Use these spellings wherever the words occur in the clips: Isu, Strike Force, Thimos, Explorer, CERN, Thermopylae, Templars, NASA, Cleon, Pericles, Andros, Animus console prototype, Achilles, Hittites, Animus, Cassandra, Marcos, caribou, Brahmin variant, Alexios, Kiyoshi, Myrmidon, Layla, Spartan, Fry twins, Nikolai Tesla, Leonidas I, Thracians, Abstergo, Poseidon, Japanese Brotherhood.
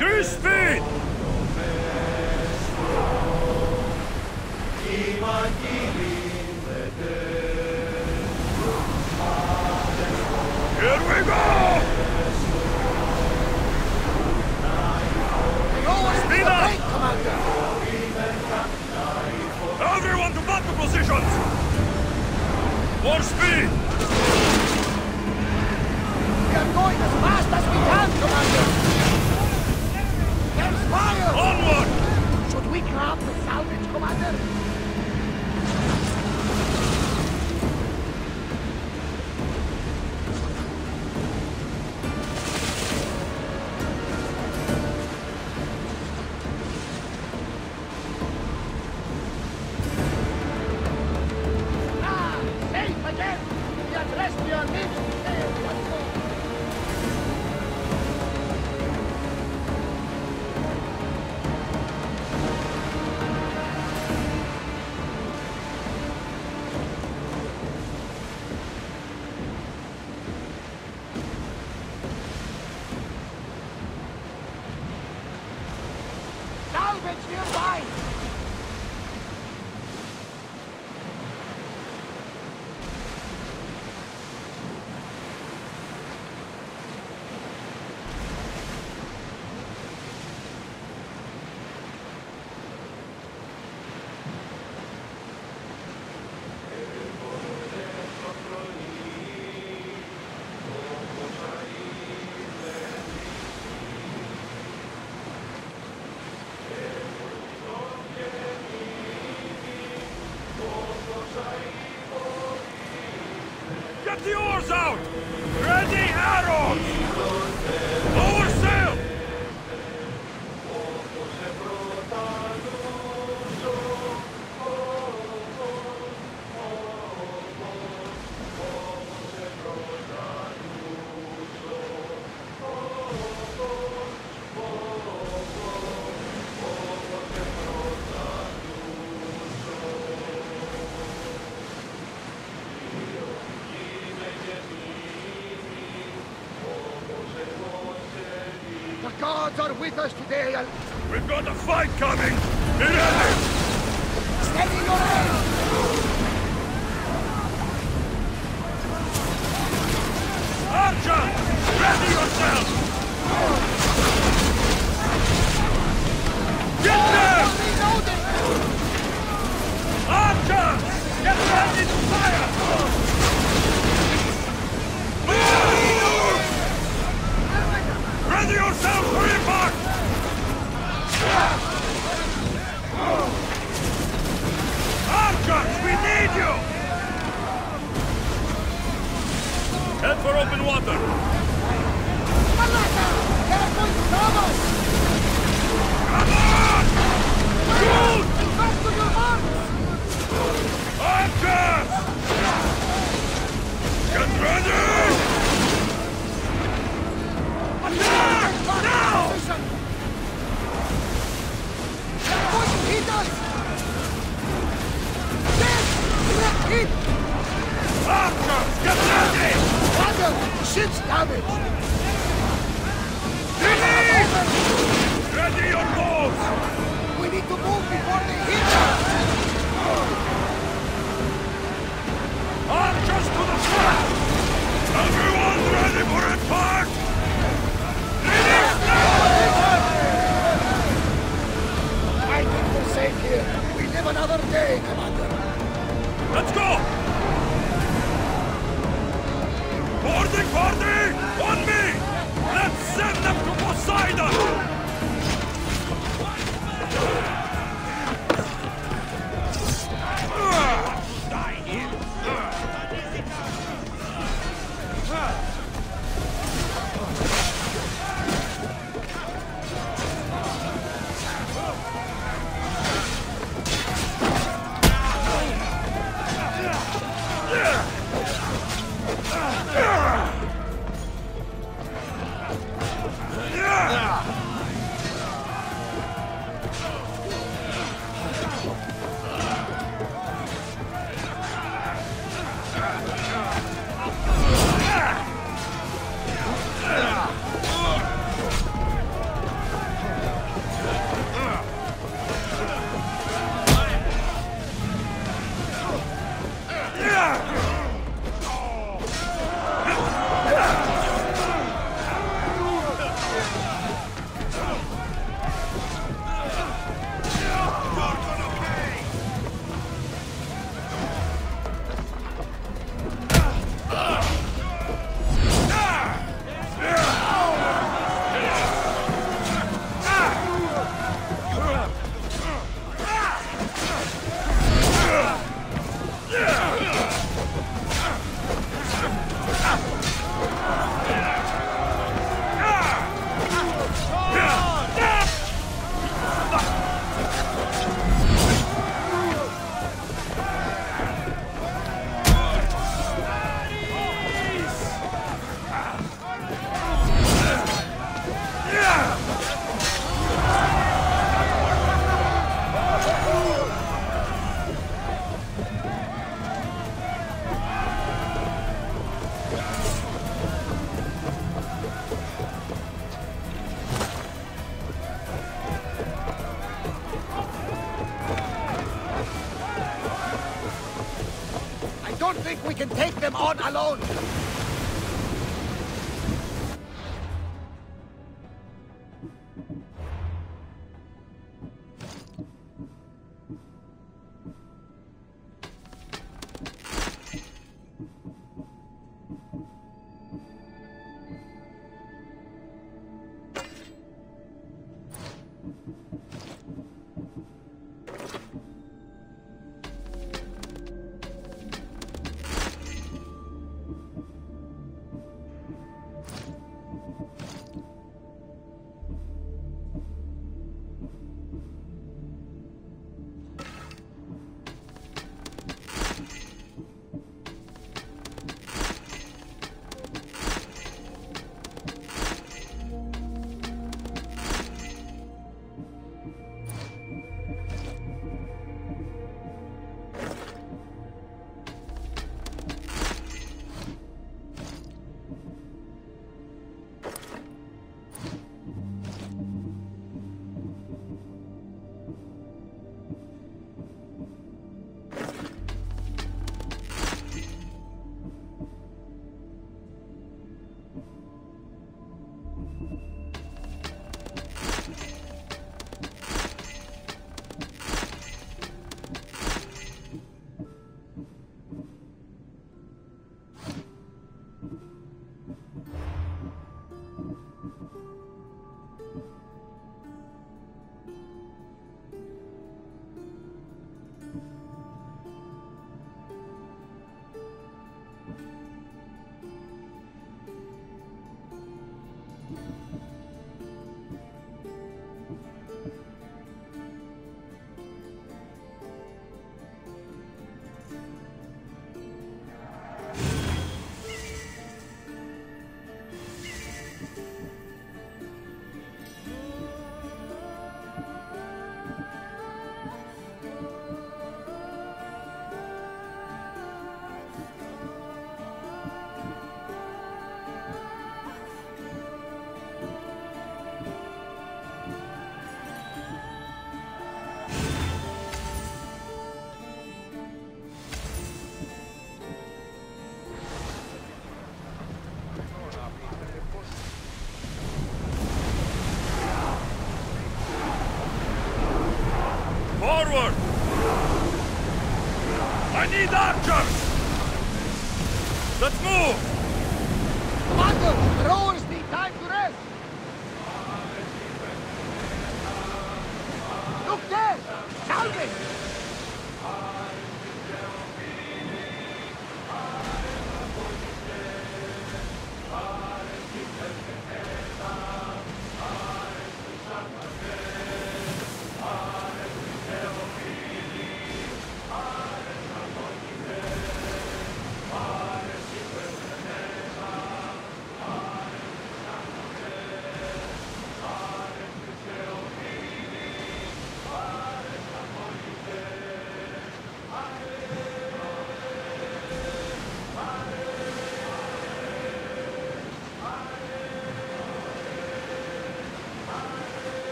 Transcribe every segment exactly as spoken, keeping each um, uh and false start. Increase speed! Here we go! Speed up! Everyone to battle positions! More speed! We are going as fast as we can, Commander! There's fire! Onward! Should we grab the salvage, Commander? Are with us today. We've got a fight coming. It is. Steady your head. Archer, ready yourself. Get them. Archer, get ready to fire. Move. Ready yourself for impact. We need you! Head for open water! Come on! Shoot! Back to your arms! Archers! Get ready! Attack! Now! Hit us! Hit! Archers, get ready! Thunder! Ship's damaged! Release! Ready your bows! We need to move before they hit us! Archers to the front! Everyone ready for impact! Release now! I think we're safe here. We live another day, Commander. Let's go! Boarding party! On me! Let's send them to Poseidon! Die here! can take them on alone!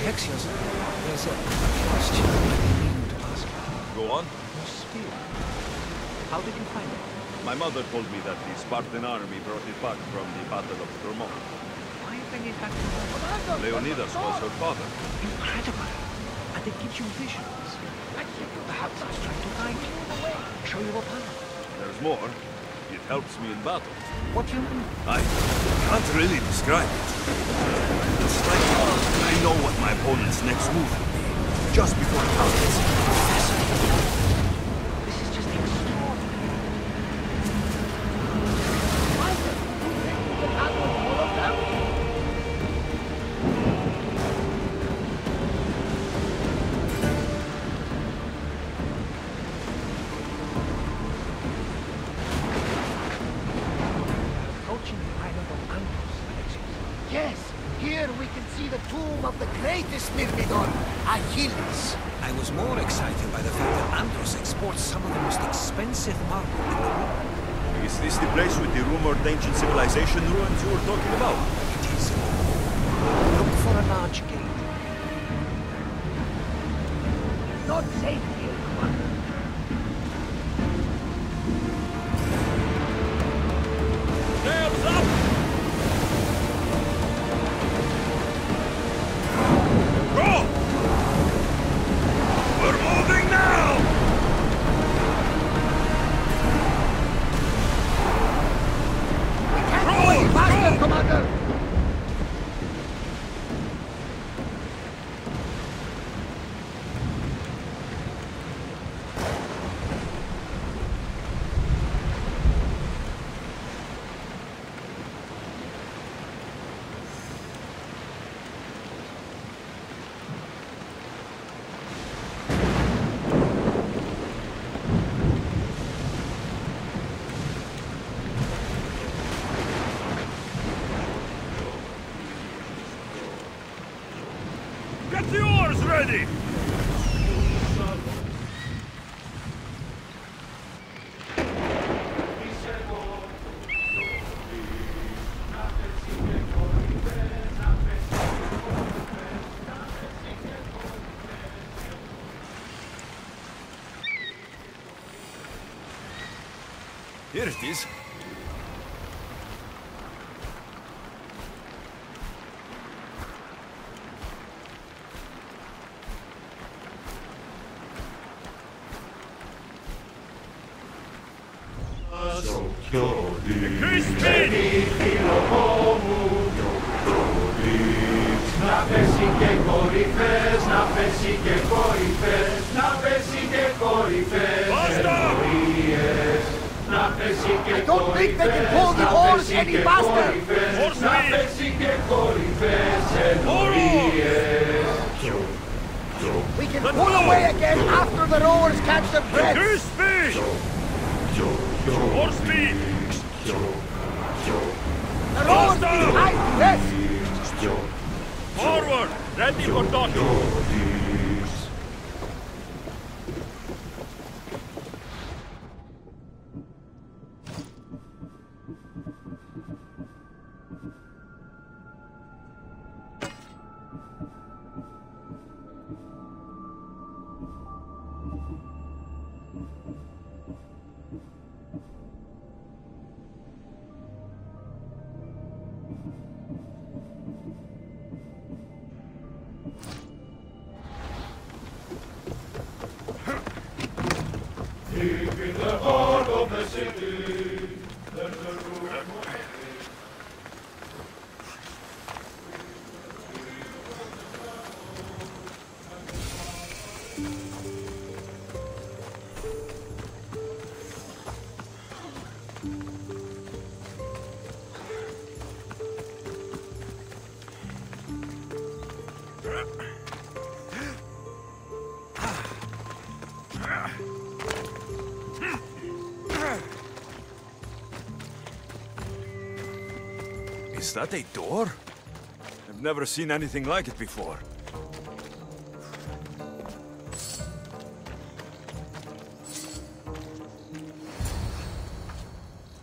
Alexios, there's a question I mean to ask you. Go on. Your spear. How did you find it? My mother told me that the Spartan army brought it back from the Battle of Thermopylae. Why bring it back from Thermopylae? Leonidas was her father. Incredible. And they give you visions. Perhaps I was trying to guide you away. Show you a path. There's more. It helps me in battle. What do you mean? I can't really describe it. Strike Force, I know what my opponent's next move will be, just before it happens. This is just extraordinary. Why do you think you can handle all of them? Approaching the island of Animus, Alexios. Yes! Here we can see the tomb of the greatest Myrmidon, Achilles. I was more excited by the fact that Andros exports some of the most expensive marble in the world. Is this the place with the rumored ancient civilization ruins you were talking about? It is. Look for a large gate. God save you. Sails up! Go! We're moving now! We can't go any faster, Commander! Ready! Here it is. Is that a door? I've never seen anything like it before.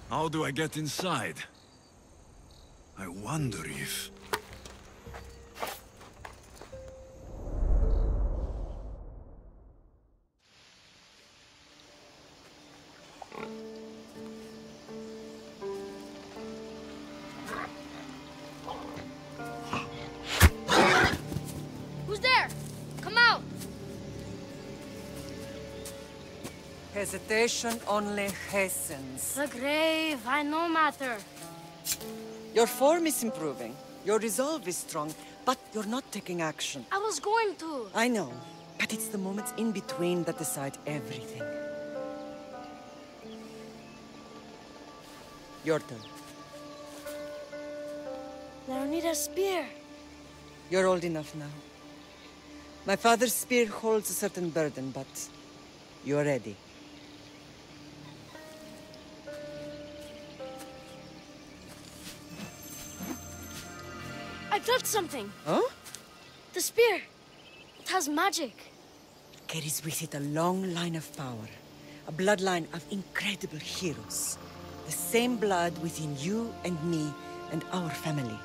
How do I get inside? I wonder if... Hesitation only hastens. The grave, I no matter. Your form is improving. Your resolve is strong, but you're not taking action. I was going to. I know, but it's the moments in between that decide everything. Your turn. Leonidas' spear. You're old enough now. My father's spear holds a certain burden, but you're ready. I dropped something. Huh? The spear. It has magic. It carries with it a long line of power. A bloodline of incredible heroes. The same blood within you and me and our family.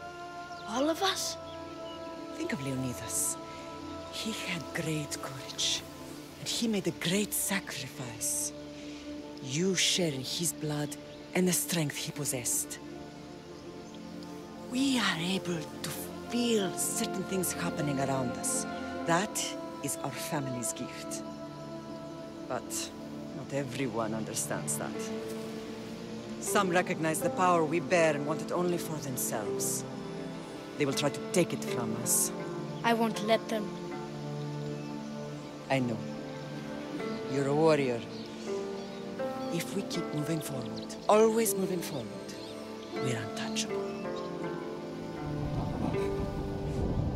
All of us? Think of Leonidas. He had great courage. and he made a great sacrifice. You share in his blood and the strength he possessed. We are able to feel certain things happening around us. That is our family's gift. But not everyone understands that. Some recognize the power we bear and want it only for themselves. They will try to take it from us. I won't let them. I know. You're a warrior. If we keep moving forward, always moving forward, we're untouchable.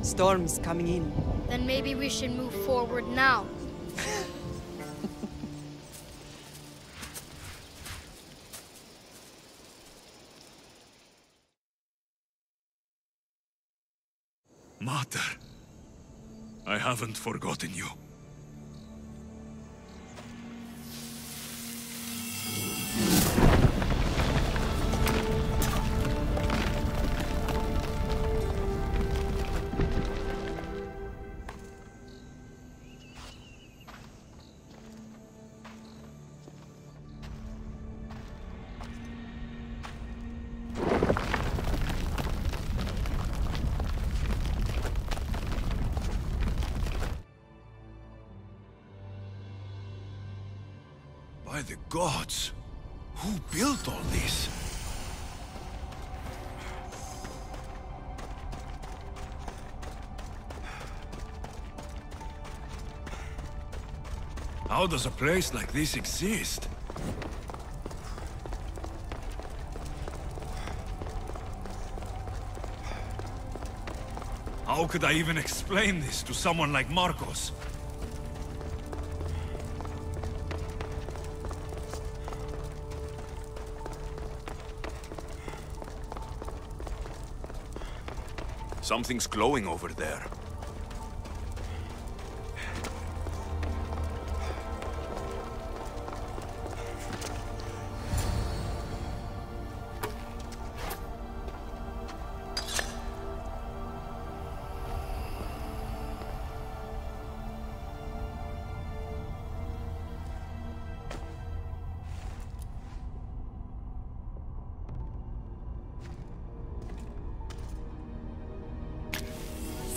Storm's coming in. Then maybe we should move forward now. Mater, I haven't forgotten you. Gods, who built all this? How does a place like this exist? How could I even explain this to someone like Marcos? Something's glowing over there.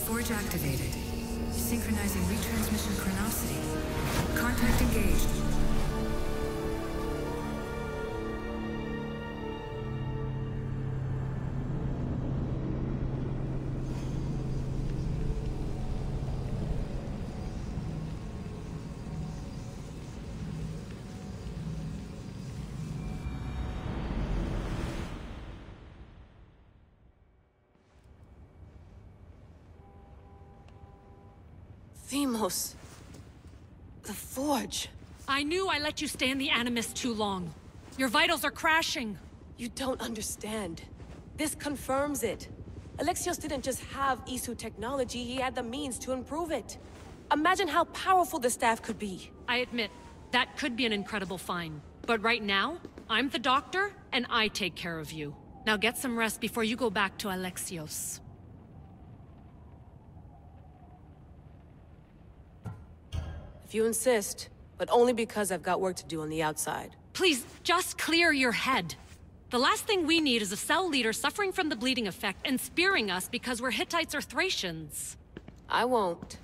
Forge activated. Synchronizing retransmission chronicity. Contact engaged. Thimos. The Forge. I knew I let you stay in the Animus too long. Your vitals are crashing. You don't understand. This confirms it. Alexios didn't just have Isu technology, he had the means to improve it. Imagine how powerful the staff could be. I admit, that could be an incredible find. But right now, I'm the doctor, and I take care of you. Now get some rest before you go back to Alexios. If you insist, but only because I've got work to do on the outside. Please, just clear your head. The last thing we need is a cell leader suffering from the bleeding effect and spearing us because we're Hittites or Thracians. I won't.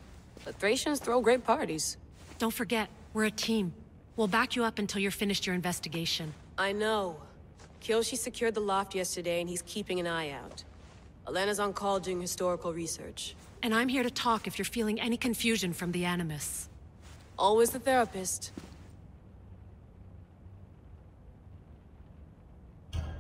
But Thracians throw great parties. Don't forget, we're a team. We'll back you up until you're finished your investigation. I know. Kiyoshi secured the loft yesterday and he's keeping an eye out. Elena's on call doing historical research. And I'm here to talk if you're feeling any confusion from the Animus. Always the therapist.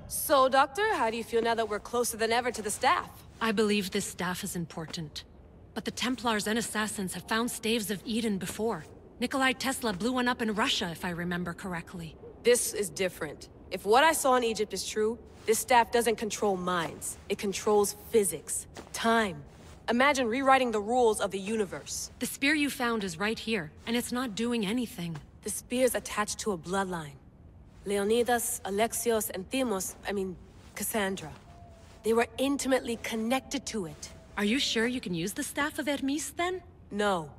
So, Doctor, how do you feel now that we're closer than ever to the staff? I believe this staff is important. But the Templars and assassins have found staves of Eden before. Nikolai Tesla blew one up in Russia, if I remember correctly. This is different. If what I saw in Egypt is true, this staff doesn't control minds. It controls physics, time. Imagine rewriting the rules of the universe. The spear you found is right here, and it's not doing anything. The spear's attached to a bloodline. Leonidas, Alexios, and Thimos, I mean, Cassandra. They were intimately connected to it. Are you sure you can use the Staff of Hermes, then? No.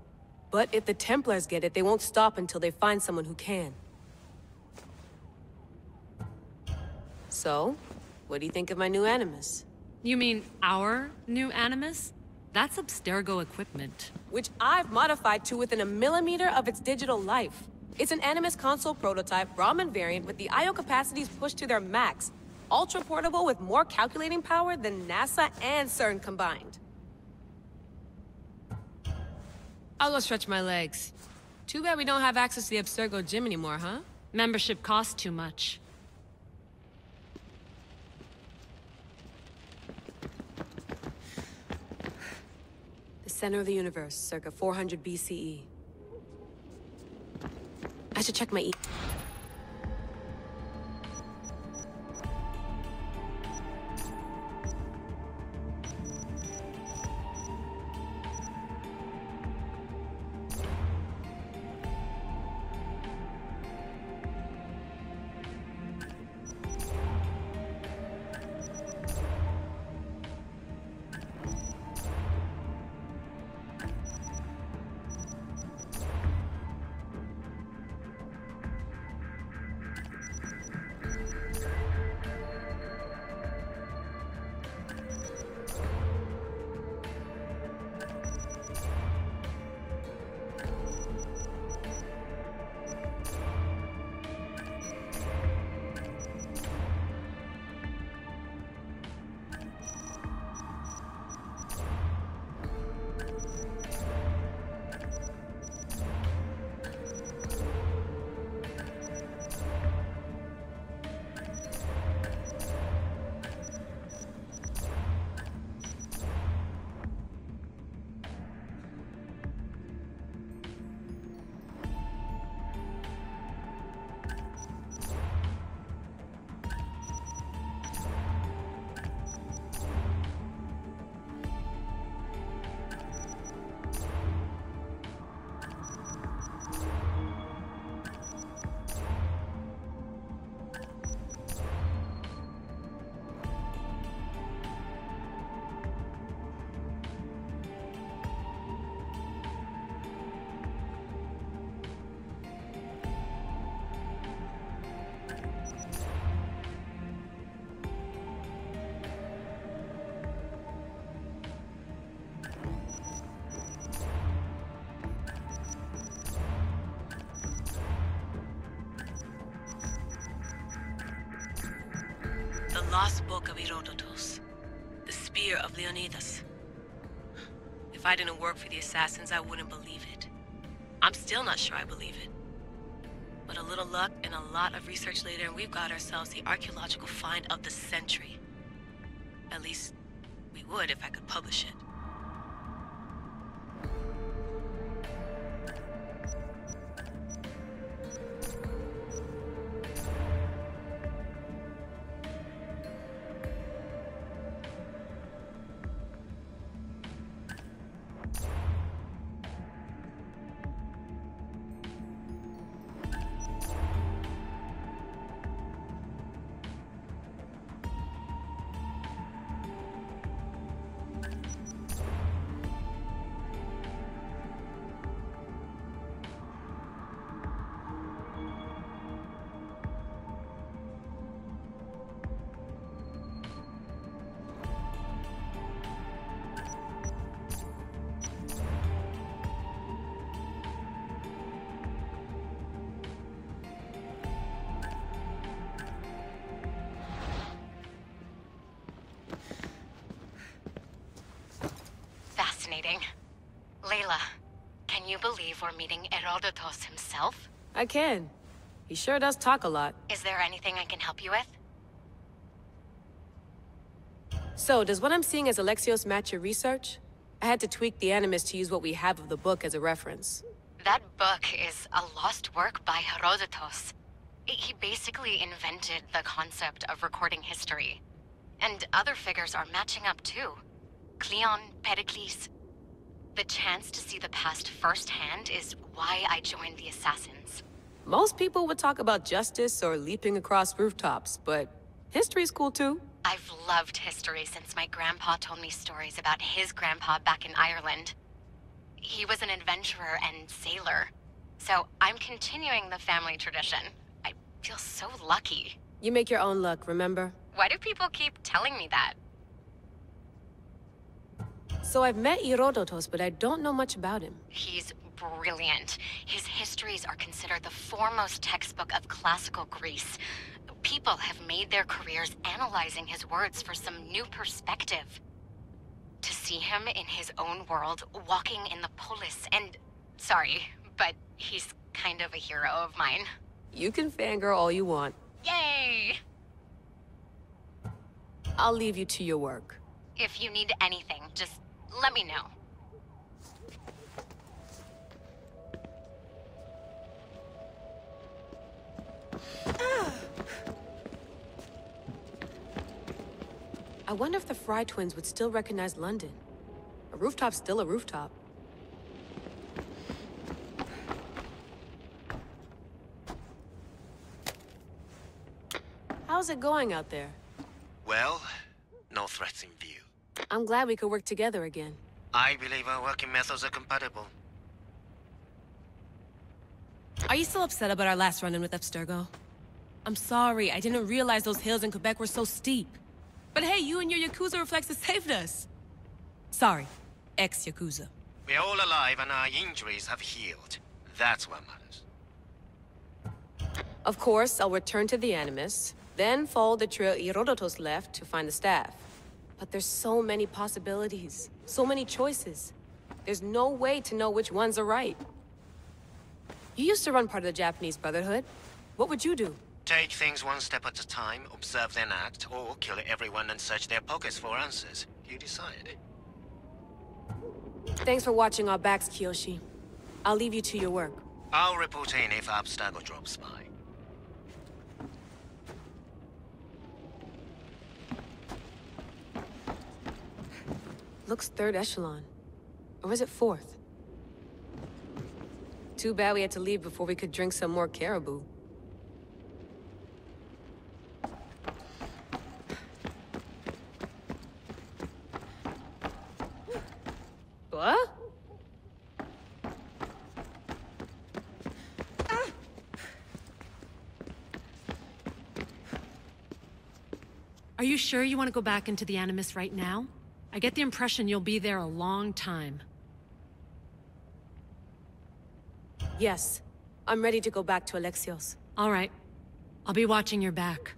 But if the Templars get it, they won't stop until they find someone who can. So, what do you think of my new Animus? You mean our new Animus? That's Abstergo equipment. Which I've modified to within a millimeter of its digital life. It's an Animus console prototype, Brahmin variant, with the I O capacities pushed to their max. Ultra-portable with more calculating power than NASA and CERN combined. I'll go stretch my legs. Too bad we don't have access to the Abstergo gym anymore, huh? Membership costs too much. Center of the universe, circa four hundred B C E. I should check my e- The lost book of Herodotus, the spear of Leonidas. If I didn't work for the assassins, I wouldn't believe it. I'm still not sure I believe it. But a little luck and a lot of research later, and we've got ourselves the archaeological find of the century. At least, we would if I could publish it. Layla, can you believe we're meeting Herodotus himself? I can. He sure does talk a lot. Is there anything I can help you with? So, does what I'm seeing as Alexios match your research? I had to tweak the Animus to use what we have of the book as a reference. That book is a lost work by Herodotus. He basically invented the concept of recording history. And other figures are matching up too. Cleon, Pericles. The chance to see the past firsthand is why I joined the Assassins. Most people would talk about justice or leaping across rooftops, but history's cool too. I've loved history since my grandpa told me stories about his grandpa back in Ireland. He was an adventurer and sailor. So I'm continuing the family tradition. I feel so lucky. You make your own luck, remember? Why do people keep telling me that? So I've met Herodotus, but I don't know much about him. He's brilliant. His histories are considered the foremost textbook of classical Greece. People have made their careers analyzing his words for some new perspective. To see him in his own world, walking in the polis, and... sorry, but he's kind of a hero of mine. You can fangirl all you want. Yay! I'll leave you to your work. If you need anything, just let me know. I wonder if the Fry twins would still recognize London. A rooftop's still a rooftop. How's it going out there? Well, no threats in view. I'm glad we could work together again. I believe our working methods are compatible. Are you still upset about our last run-in with Abstergo? I'm sorry, I didn't realize those hills in Quebec were so steep. But hey, you and your Yakuza reflexes saved us! Sorry, ex-Yakuza. We're all alive and our injuries have healed. That's what matters. Of course, I'll return to the Animus, then follow the trail Herodotus left to find the staff. But there's so many possibilities, so many choices. There's no way to know which ones are right. You used to run part of the Japanese Brotherhood. What would you do? Take things one step at a time, observe then act, or kill everyone and search their pockets for answers. You decide. Thanks for watching our backs, Kiyoshi. I'll leave you to your work. I'll report in if Abstergo drops by. Looks third echelon. Or is it fourth? Too bad we had to leave before we could drink some more caribou. What? Are you sure you want to go back into the Animus right now? I get the impression you'll be there a long time. Yes. I'm ready to go back to Alexios. All right. I'll be watching your back.